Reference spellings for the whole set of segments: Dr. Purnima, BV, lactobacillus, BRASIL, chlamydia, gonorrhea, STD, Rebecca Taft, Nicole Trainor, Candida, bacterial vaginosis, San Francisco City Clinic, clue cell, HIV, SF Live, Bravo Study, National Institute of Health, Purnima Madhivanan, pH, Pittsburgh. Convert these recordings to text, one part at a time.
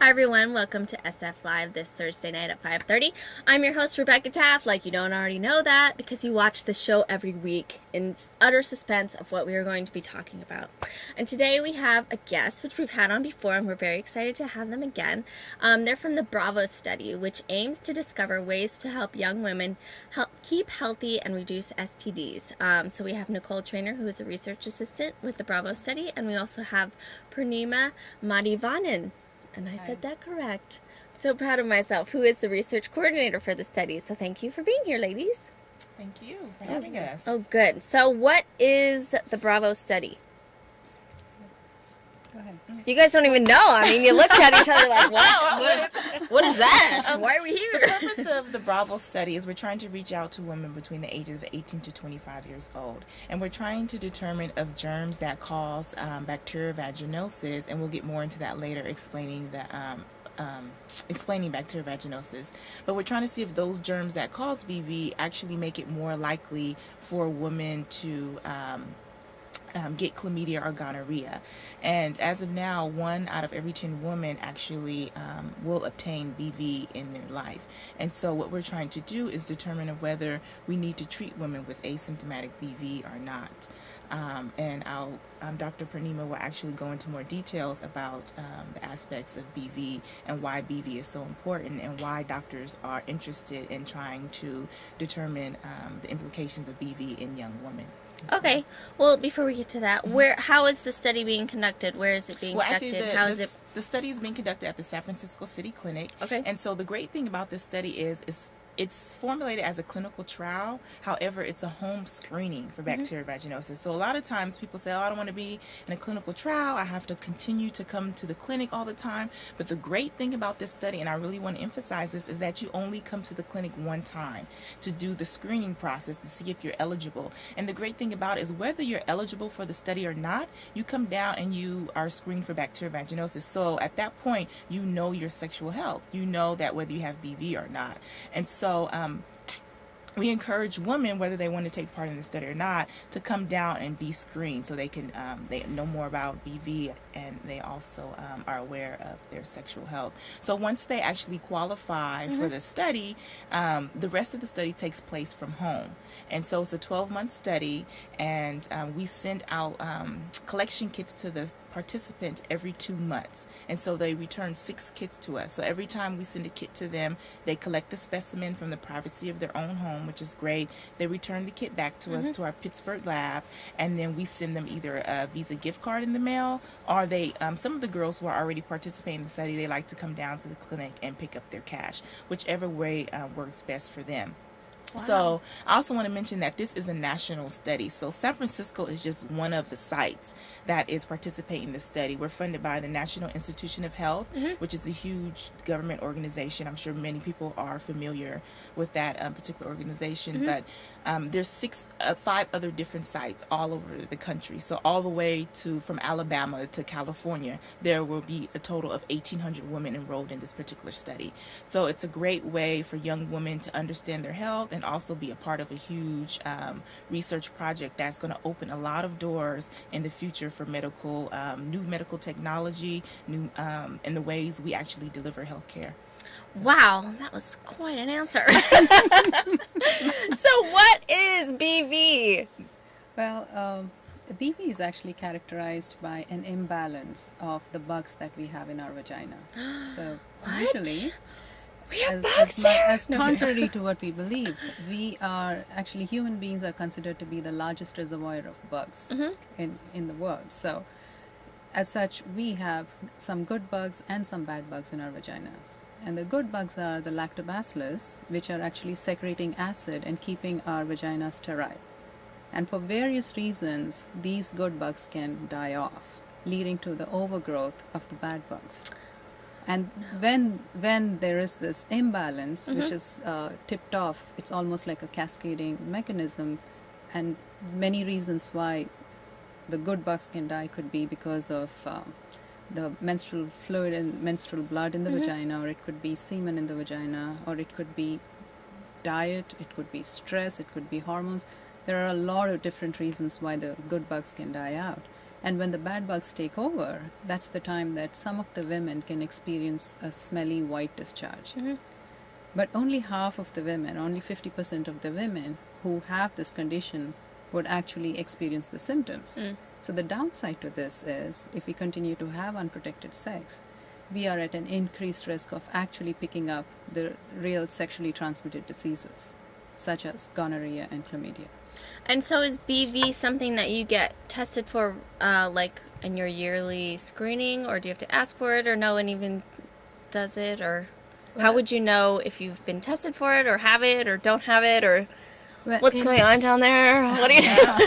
Hi everyone, welcome to SF Live this Thursday night at 5:30. I'm your host Rebecca Taft, like you don't already know that because you watch this show every week in utter suspense of what we are going to be talking about. And today we have a guest, which we've had on before and we're very excited to have them again. They're from the Bravo Study, which aims to discover ways to help young women keep healthy and reduce STDs. So we have Nicole Trainor, who is a research assistant with the Bravo Study, and we also have Purnima Madhivanan. And I said that correct. I'm so proud of myself, who is the research coordinator for the study. So thank you for being here, ladies. Thank you for having us. Oh, good. So what is the Bravo Study? Go ahead. You guys don't even know. I mean, you looked at each other like, what is that? Why are we here? The purpose of the Bravo Study is we're trying to reach out to women between the ages of 18 to 25 years old. And we're trying to determine of germs that cause bacterial vaginosis. And we'll get more into that later, explaining the explaining bacterial vaginosis, but we're trying to see if those germs that cause BV actually make it more likely for women to get chlamydia or gonorrhea. And as of now, 1 out of every 10 women actually will obtain BV in their life. And so what we're trying to do is determine whether we need to treat women with asymptomatic BV or not. And Dr. Purnima will actually go into more details about the aspects of BV and why BV is so important and why doctors are interested in trying to determine the implications of BV in young women. Okay. Well, before we get to that, how is the study being conducted? Where is it being conducted? Actually, the study is being conducted at the San Francisco City Clinic. Okay. And so the great thing about this study is it's formulated as a clinical trial. However, it's a home screening for bacterial vaginosis. So a lot of times people say, oh, I don't want to be in a clinical trial. I have to continue to come to the clinic all the time. But the great thing about this study, and I really want to emphasize this, is that you only come to the clinic one time to do the screening process to see if you're eligible. And the great thing about it is whether you're eligible for the study or not, you come down and you are screened for bacterial vaginosis. So at that point, you know your sexual health. You know that whether you have BV or not. And So we encourage women, whether they want to take part in the study or not, to come down and be screened so they can they know more about BV and they also are aware of their sexual health. So once they actually qualify for the study, the rest of the study takes place from home. And so it's a 12-month study, and we send out collection kits to the participant every 2 months, and so they return 6 kits to us. So every time we send a kit to them, they collect the specimen from the privacy of their own home, which is great. They return the kit back to us, to our Pittsburgh lab, and then we send them either a Visa gift card in the mail, or they some of the girls who are already participating in the study, they like to come down to the clinic and pick up their cash, whichever way works best for them. Wow. So I also want to mention that this is a national study. So San Francisco is just one of the sites that is participating in the study. We're funded by the National Institute of Health, which is a huge government organization. I'm sure many people are familiar with that particular organization. But there's 5 other different sites all over the country. So all the way from Alabama to California, there will be a total of 1,800 women enrolled in this particular study. So it's a great way for young women to understand their health and also be a part of a huge research project that's going to open a lot of doors in the future for medical, new medical technology, and the ways we actually deliver health care. Wow, that was quite an answer. So what is BV? Well, BV is actually characterized by an imbalance of the bugs that we have in our vagina. So usually... We have as contrary to what we believe, we are actually, human beings are considered to be the largest reservoir of bugs in the world. So as such, we have some good bugs and some bad bugs in our vaginas. And the good bugs are the lactobacillus, which are actually secreting acid and keeping our vagina sterile. And for various reasons, these good bugs can die off, leading to the overgrowth of the bad bugs. And when there is this imbalance, which is tipped off, it's almost like a cascading mechanism. And many reasons why the good bugs can die could be because of the menstrual fluid and menstrual blood in the vagina, or it could be semen in the vagina, or it could be diet, it could be stress, it could be hormones. There are a lot of different reasons why the good bugs can die out. And when the bad bugs take over, that's the time that some of the women can experience a smelly white discharge. Mm-hmm. But only half of the women, only 50% of the women who have this condition would actually experience the symptoms. Mm. So the downside to this is, if we continue to have unprotected sex, we are at an increased risk of actually picking up the real sexually transmitted diseases, such as gonorrhea and chlamydia. And so is BV something that you get tested for, like, in your yearly screening, or do you have to ask for it, or no one even does it, or how would you know if you've been tested for it, or have it, or don't have it, or what's going on down there? What do you know?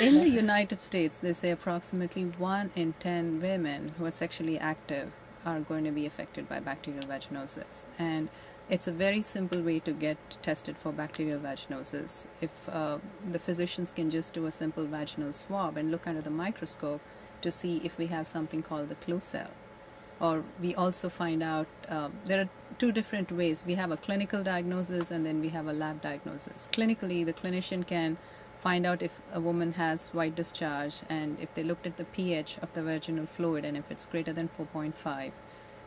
In the United States, they say approximately 1 in 10 women who are sexually active are going to be affected by bacterial vaginosis. And it's a very simple way to get tested for bacterial vaginosis. If the physicians can just do a simple vaginal swab and look under the microscope to see if we have something called the clue cell. Or we also find out, there are two different ways. We have a clinical diagnosis and then we have a lab diagnosis. Clinically, the clinician can find out if a woman has white discharge, and if they looked at the pH of the vaginal fluid and if it's greater than 4.5,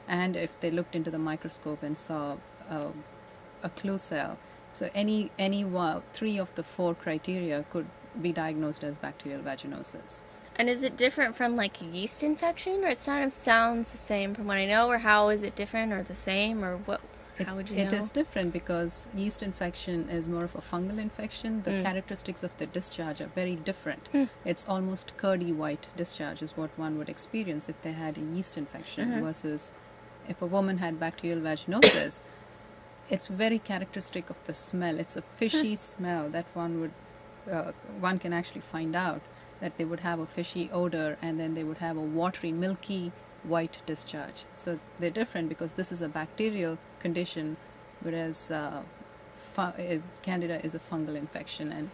and if they looked into the microscope and saw a clue cell. So any 3 of the 4 criteria could be diagnosed as bacterial vaginosis. And is it different from, like, a yeast infection, or it sort of sounds the same from what I know, or how is it different or the same, or what? How would you know? It is different because yeast infection is more of a fungal infection. The characteristics of the discharge are very different. It's almost curdy white discharge is what one would experience if they had a yeast infection versus if a woman had bacterial vaginosis. It's very characteristic of the smell. It's a fishy smell that one can actually find out. That they would have a fishy odor, and then they would have a watery, milky white discharge. So they're different because this is a bacterial condition, whereas Candida is a fungal infection, and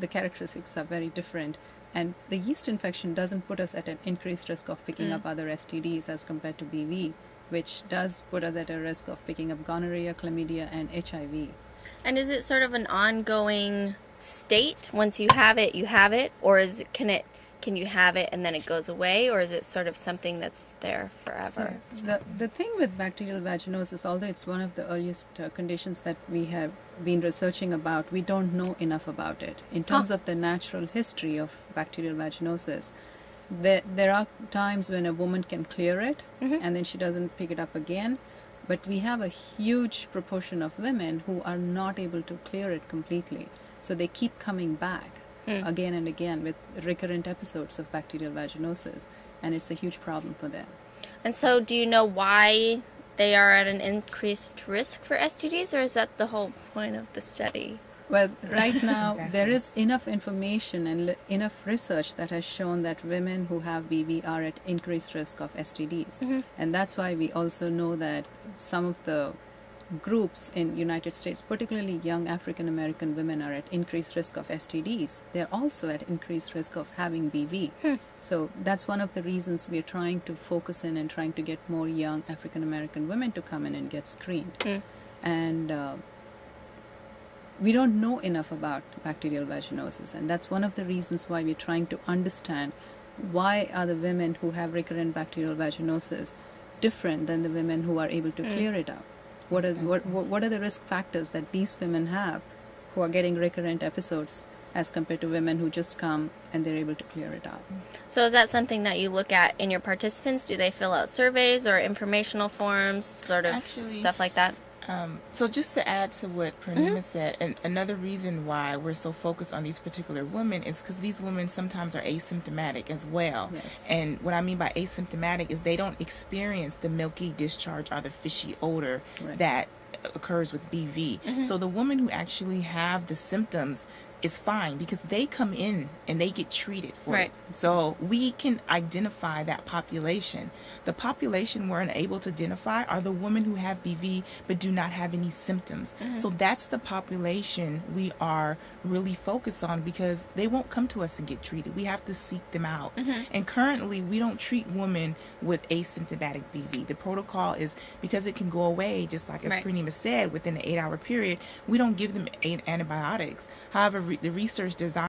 the characteristics are very different. And the yeast infection doesn't put us at an increased risk of picking up other STDs as compared to BV, which does put us at a risk of picking up gonorrhea, chlamydia, and HIV. And is it sort of an ongoing state? Once you have it, or is it, can you have it and then it goes away, or is it sort of something that's there forever? So the thing with bacterial vaginosis, although it's one of the earliest conditions that we have been researching about, we don't know enough about it. In terms of the natural history of bacterial vaginosis, there are times when a woman can clear it and then she doesn't pick it up again. But we have a huge proportion of women who are not able to clear it completely. So they keep coming back again and again with recurrent episodes of bacterial vaginosis, and it's a huge problem for them. And so do you know why they are at an increased risk for STDs, or is that the whole point of the study? Well, right now there is enough information and enough research that has shown that women who have BV are at increased risk of STDs. And that's why we also know that some of the groups in United States, particularly young African-American women, are at increased risk of STDs. They're also at increased risk of having BV. So that's one of the reasons we're trying to focus in and trying to get more young African-American women to come in and get screened. And we don't know enough about bacterial vaginosis, and that's one of the reasons why we're trying to understand why are the women who have recurrent bacterial vaginosis different than the women who are able to clear it up. What are the risk factors that these women have who are getting recurrent episodes as compared to women who just come and they're able to clear it out? So is that something that you look at in your participants? Do they fill out surveys or informational forms, sort of stuff like that? So just to add to what Purnima said, and another reason why we're so focused on these particular women is because these women sometimes are asymptomatic as well. And what I mean by asymptomatic is they don't experience the milky discharge or the fishy odor that occurs with BV. So the women who actually have the symptoms is fine because they come in and they get treated for it. So we can identify that population. The population we're unable to identify are the women who have BV but do not have any symptoms. So that's the population we are really focused on because they won't come to us and get treated. We have to seek them out. And currently we don't treat women with asymptomatic BV. The protocol is because it can go away, just like as Purnima said, within an 8-hour period, we don't give them antibiotics. However, the research design